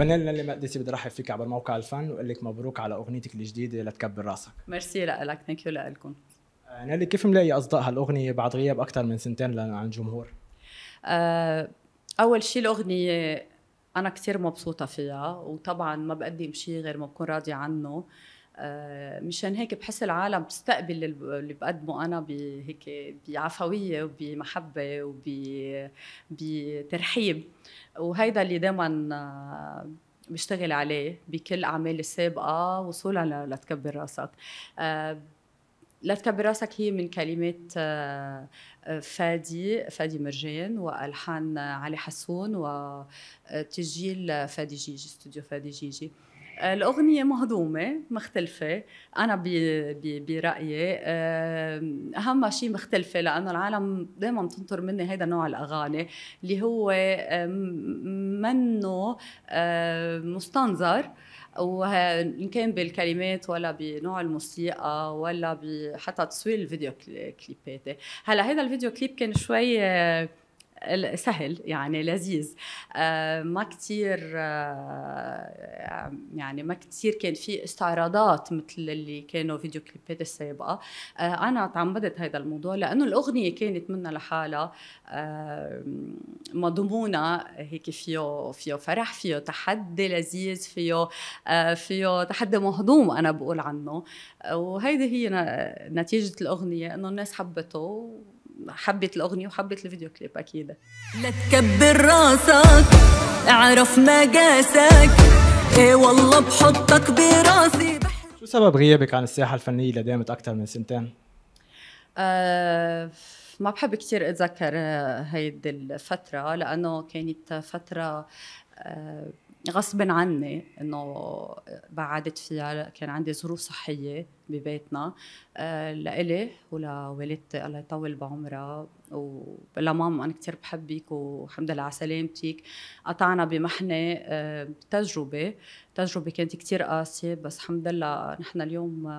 الفنان نيللي مقدسي بدي ارحب فيك عبر موقع الفن واقول لك مبروك على اغنيتك الجديده لا تكبر راسك. ميرسي لك، ثانك يو لكم. نيللي، كيف ملاقي اصداء هالاغنيه بعد غياب اكثر من سنتين عن الجمهور؟ اول شيء الاغنيه انا كثير مبسوطه فيها، وطبعا ما بقدم شيء غير ما بكون راضيه عنه، مشان هيك بحس العالم بتستقبل اللي بقدمه انا بهيك بعفويه وبمحبه وبترحيب، وهيدا اللي دائما بشتغل عليه بكل اعمالي السابقه وصولا لا تكبر راسك. لا تكبر راسك هي من كلمات فادي مرجان والحان علي حسون وتسجيل فادي جيجي، استوديو فادي جيجي. الأغنية مهضومة مختلفة، أنا برأيي أهم شيء مختلفة، لأنه العالم دائما بتنطر مني هذا نوع الأغاني اللي هو منه مستنظر، وإن كان بالكلمات ولا بنوع الموسيقى ولا حتى تصوير الفيديو كليباتي. هلا هذا الفيديو كليب كان شوي سهل، يعني لذيذ، ما كثير يعني ما كثير كان في استعراضات مثل اللي كانوا فيديو كليبات السابقه. انا تعمدت هذا الموضوع لانه الاغنيه كانت منها لحالها مضمونه، هيك فيه فرح، فيه تحدي لذيذ، فيه تحدي مهضوم انا بقول عنه، وهيدي هي نتيجه الاغنيه، انه الناس حبته، حبت الأغنية وحبت الفيديو كليب أكيد. لا تكبر راسك، اعرف مقاسك، إيه والله بحطك براسي. شو سبب غيابك عن الساحة الفنية اللي دامت أكثر من سنتين؟ ما بحب كثير أتذكر هيدي الفترة، لأنه كانت فترة غصبا عني انه بعدت فيها، كان عندي ظروف صحيه ببيتنا لإلي ولوالدتي الله يطول بعمرها، ولماما انا كثير بحبك والحمد لله على سلامتك. قطعنا بمحنه تجربه كانت كثير قاسيه، بس الحمد لله نحن اليوم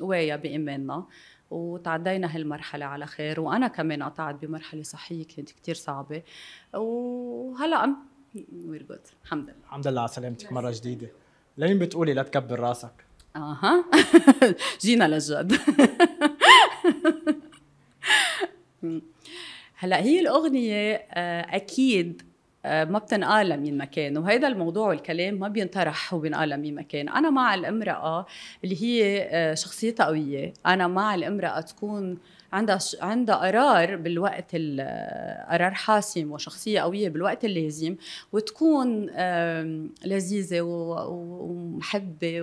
قوايا بايماننا وتعدينا هالمرحلة على خير، وانا كمان قطعت بمرحله صحيه كانت كثير صعبه، وهلا وير جود الحمد لله. الحمد لله على سلامتك مرة جديدة. لمين بتقولي لا تكبر راسك؟ اها جينا للجد. هلا هي الأغنية أكيد ما بتنقال لمين مكان، وهذا الموضوع والكلام ما بينطرح وبينقال لمين مكان. أنا مع الامرأة اللي هي شخصيتها قوية، أنا مع الامرأة تكون عندها قرار بالوقت، قرار حاسم وشخصية قوية بالوقت اللازم، وتكون لذيذة ومحبة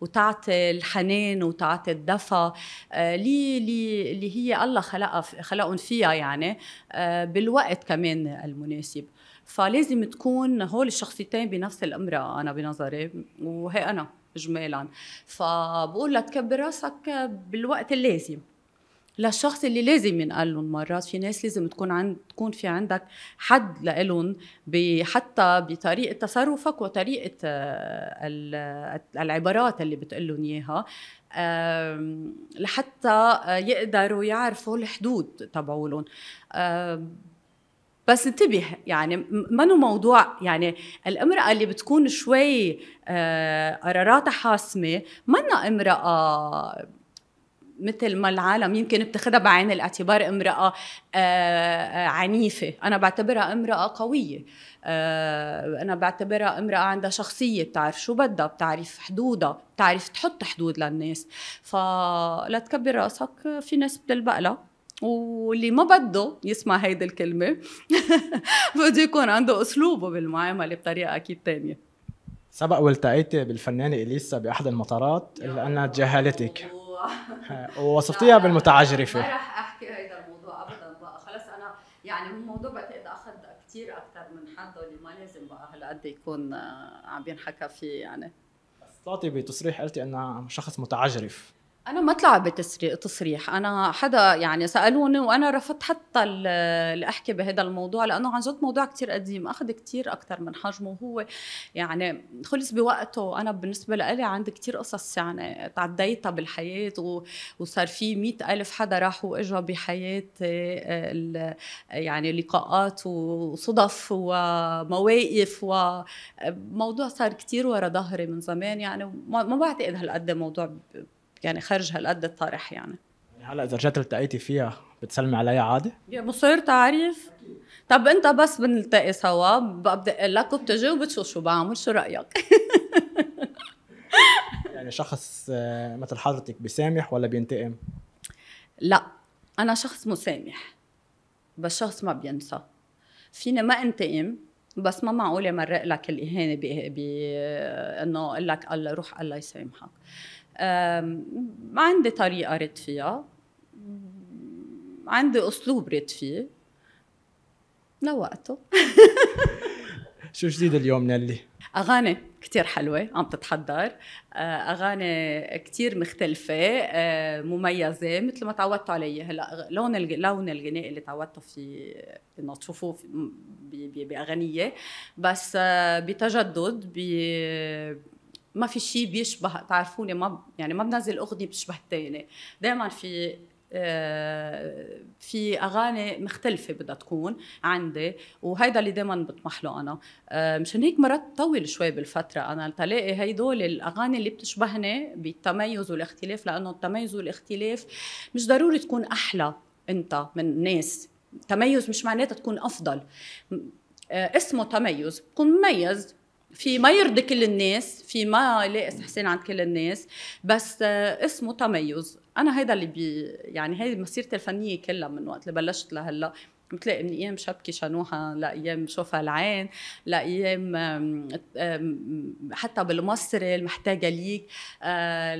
وتعطي الحنان وتعطي الدفى اللي هي الله خلقهم فيها، يعني بالوقت كمان المناسب. فلازم تكون هول الشخصيتين بنفس الامرأة أنا بنظري، وهي أنا إجمالا. فبقول لها تكبر راسك بالوقت اللازم للشخص اللي لازم ينقلن. مرات في ناس لازم تكون في عندك حد لإلن، حتى بطريقة تصرفك وطريقة العبارات اللي بتقلن إياها، لحتى يقدروا يعرفوا الحدود تبعولن. بس انتبه، يعني منو موضوع، يعني الامرأة اللي بتكون شوي قراراتها حاسمة منا امرأة مثل ما العالم يمكن بتاخدها بعين الاعتبار امرأة عنيفة. أنا بعتبرها امرأة قوية، أنا بعتبرها امرأة عندها شخصية، بتعرف شو بدها، بتعرف حدودها، بتعرف تحط حدود للناس. فلا تكبر رأسك في ناس بتلبقلها، واللي ما بده يسمع هيدي الكلمة بده يكون عنده أسلوبه بالمعاملة بطريقة أكيد تانية. سبق والتقيتي بالفنانة إليسا بأحد المطارات إلا أنها تجاهلتك ووصفتيها بالمتعجرفة. ما رح احكي هيدا الموضوع ابدا بقى، خلص انا يعني الموضوع بعتقد اخذ كثير اكثر من حده، اللي ما لازم بقى هالقد يكون عم ينحكى فيه يعني. بس طلعتي بتصريح قلتي انها شخص متعجرف. أنا ما طلعت تصريح، أنا حدا يعني سألوني وأنا رفضت حتى اللي أحكي بهذا الموضوع، لأنه عن جد موضوع كتير قديم، أخذ كتير أكتر من حجمه، وهو يعني خلص بوقته. أنا بالنسبة لي عندي كتير قصص يعني تعديتها بالحياة، وصار في 100,000 حدا راحوا وإجوا بحياتي، يعني لقاءات وصدف ومواقف، وموضوع صار كتير ورا ظهري من زمان، يعني ما بعتقد هالقد موضوع يعني خارج هالقد الطرح. يعني هلا اذا رجعت التقيتي فيها بتسلمي عليها عادي؟ مصير تعريف؟ طب انت بس بنلتقي سوا بدق لك وبتجي وبتشوف شو بعمل، شو رايك؟ يعني شخص مثل حضرتك بيسامح ولا بينتقم؟ لا، انا شخص مسامح، بس شخص ما بينسى. فيني ما انتقم، بس ما معقول امرق لك الاهانه بانه اقول لك الله روح الله يسامحك. ما عندي طريقة رد فيها، عندي أسلوب رد فيه لوقته. شو جديد اليوم نيللي؟ أغاني كتير حلوة عم تتحضر، أغاني كتير مختلفة مميزة مثل ما تعودت عليه. هلا لون الغناء اللي تعودته في إنه تشوفوه بأغنية، بس بتجدد، ما في شيء بيشبه، تعرفوني ما يعني ما بنزل اغنيه بتشبه الثانيه، دائما في اغاني مختلفه بدها تكون عندي، وهيدا اللي دائما بطمح له انا. مشان هيك مرات طول شوي بالفتره انا تلاقي هيدول الاغاني اللي بتشبهني بالتميز والاختلاف، لانه التميز والاختلاف مش ضروري تكون احلى انت من ناس، تميز مش معناتها تكون افضل، اسمه تميز، بكون مميز في ما يرضي كل الناس، في ما لاقي استحسان عند كل الناس، بس اسمه تميز. انا هيدا اللي يعني هي مسيرتي الفنيه كلها من وقت اللي بلشت لهلا، بتلاقي من ايام شبكي شنوها لايام شوفها العين، لايام حتى بالمصري المحتاجه ليك،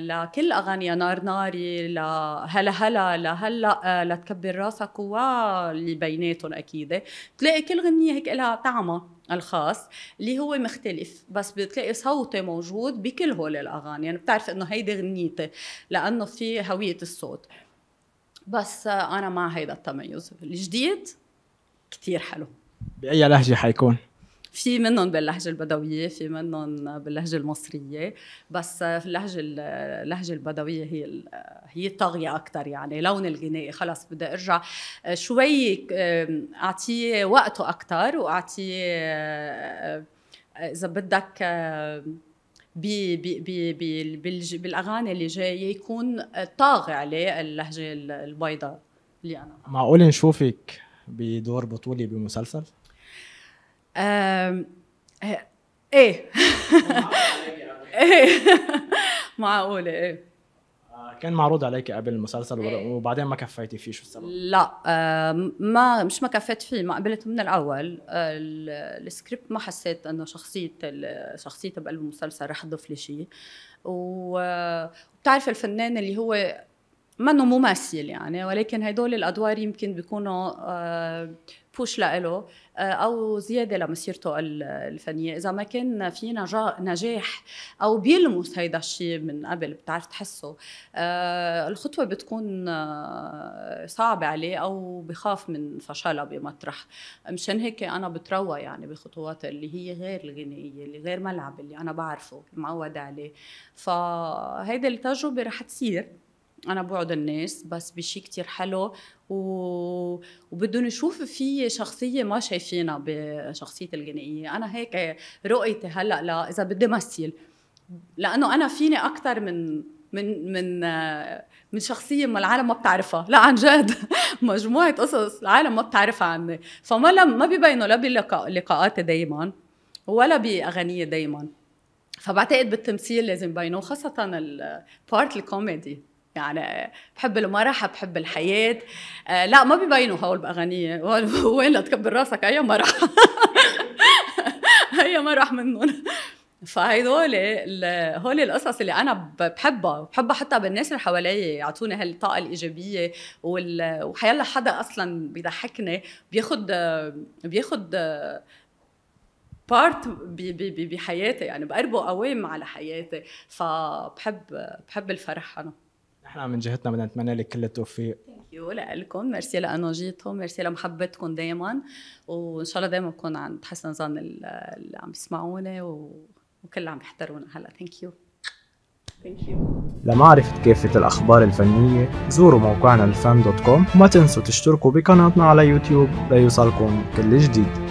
لكل اغاني نار ناري، لهلا هلا، لهلا، لا تكبر راسك، واللي بيناتهم اكيد بتلاقي كل غنيه هيك لها طعمها الخاص اللي هو مختلف، بس بتلاقي صوتي موجود بكل هول الاغاني، يعني بتعرف انه هيدي غنيتي لانه في هويه الصوت. بس انا مع هيدا التميز الجديد كثير حلو. باي لهجه حيكون؟ في منهم باللهجه البدويه، في منهم باللهجه المصريه، بس اللهجه البدويه هي الطاغيه اكثر. يعني لون الغناء خلص بدي ارجع شوي اعطيه وقته اكثر، واعطيه اذا بدك بي بي بي بي بالاغاني اللي جايه يكون طاغي عليه اللهجه البيضاء اللي انا. معقول نشوفك بدور بطولي بمسلسل؟ ايه. ايه معقوله. ايه كان معروض عليك قبل المسلسل وبعدين ما كفيتي فيه، شو السبب؟ لا مش ما كفيت فيه، ما قبلت من الاول. السكريبت ما حسيت انه شخصيتي بقلب المسلسل رح تضيف لي شيء، وبتعرف الفنان اللي هو منه ممثل يعني، ولكن هدول الادوار يمكن بيكونوا بوش لإله او زياده لمسيرته الفنيه، اذا ما كان في نجاح او بيلمس هيدا الشيء من قبل بتعرف تحسه، الخطوه بتكون صعبه عليه او بخاف من فشلها بمطرح. مشان هيك انا بتروى يعني بخطوات اللي هي غير الغنائيه، اللي غير ملعب، اللي انا بعرفه معوده عليه، فهيدي التجربه رح تصير أنا بعد الناس بس بشي كتير حلو، وبدون نشوف في شخصية ما شايفينها بشخصية الغنائية. أنا هيك رؤيتي هلأ، لا إذا بدي مثل، لأنه أنا فيني أكتر من شخصية ما العالم ما بتعرفها، لا عن جد مجموعة قصص العالم ما بتعرفها عني، ما بيبينوا لا بلقاءاتي دايما ولا بأغنية دايما، فبعتقد بالتمثيل لازم بينوا، خاصة البارت الكوميدي. يعني بحب المرح، بحب الحياة، لا ما بيبينوا هول بأغنية، وين لا تكبر راسك أي مرح أي مرح منهم. فهيدول هول القصص اللي أنا بحبها حتى بالناس اللي حوالي يعطوني هالطاقة الإيجابية، وحيلا حدا أصلا بيضحكني بياخد بارت بحياتي، يعني بقربه قوام على حياتي، فبحب الفرح أنا. نحن من جهتنا بدنا نتمنى لك كل التوفيق. ثانك يو لكم، ميرسي لانوجيتكم، ميرسي لمحبتكم دائما، وان شاء الله دائما بكون عند حسن ظن اللي عم يسمعونا وكل اللي عم يحضرونا هلا. ثانك يو. لمعرفة كافة الأخبار الفنية زوروا موقعنا الفن دوت كوم، وما تنسوا تشتركوا بقناتنا على يوتيوب ليوصلكم كل جديد.